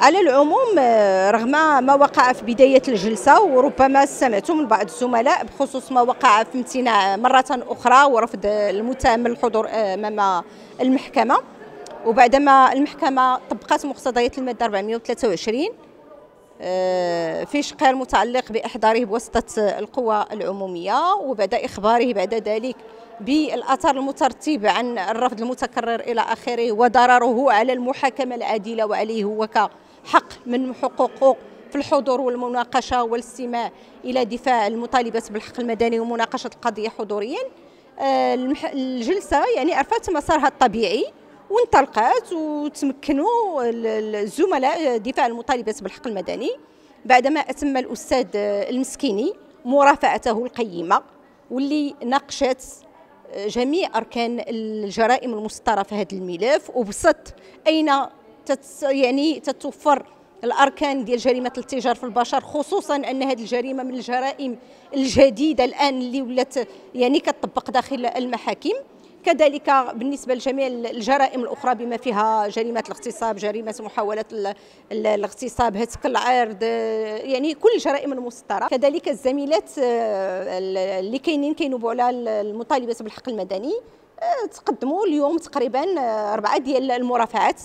على العموم رغم ما وقع في بداية الجلسة وربما سمعتم من بعض الزملاء بخصوص ما وقع في امتناع مرة أخرى ورفض المتهم الحضور أمام المحكمة، وبعدما المحكمة طبقت مقتضيات المادة 423 في شق المتعلق بإحضاره بواسطة القوى العمومية، وبدأ إخباره بعد ذلك بالأثر المترتب عن الرفض المتكرر إلى آخره وضرره على المحاكمة العادلة وعليه هو كحق من حقوقه في الحضور والمناقشة والاستماع إلى دفاع المطالبات بالحق المدني ومناقشة القضية حضوريا. الجلسة يعني أرفت مسارها الطبيعي وانطلقت، وتمكنوا الزملاء دفاع المطالبات بالحق المدني بعدما أتم الأستاذ المسكيني مرافعته القيمة واللي ناقشت جميع أركان الجرائم المسطرة في هذا الملف، وبسط أين تتوفر الأركان ديال جريمة الاتجار في البشر، خصوصا أن هذه الجريمة من الجرائم الجديدة الآن اللي ولات يعني كتطبق داخل المحاكم. كذلك بالنسبة لجميع الجرائم الأخرى بما فيها جريمة الاغتصاب، جريمة محاولة الاغتصاب، هتك العرض، يعني كل الجرائم المسطرة. كذلك الزميلات اللي كينوبوا على المطالبات بالحق المدني تقدموا اليوم تقريبا 4 ديال المرافعات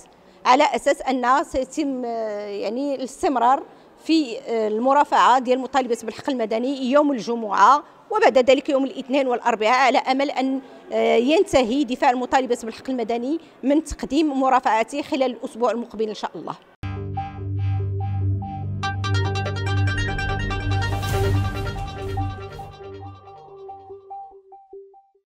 على أساس أنها سيتم يعني الاستمرار في المرافعة ديال المطالبات بالحق المدني يوم الجمعة وبعد ذلك يوم الاثنين والأربعاء، على أمل أن ينتهي دفاع المطالبات بالحق المدني من تقديم مرافعاته خلال الأسبوع المقبل إن شاء الله.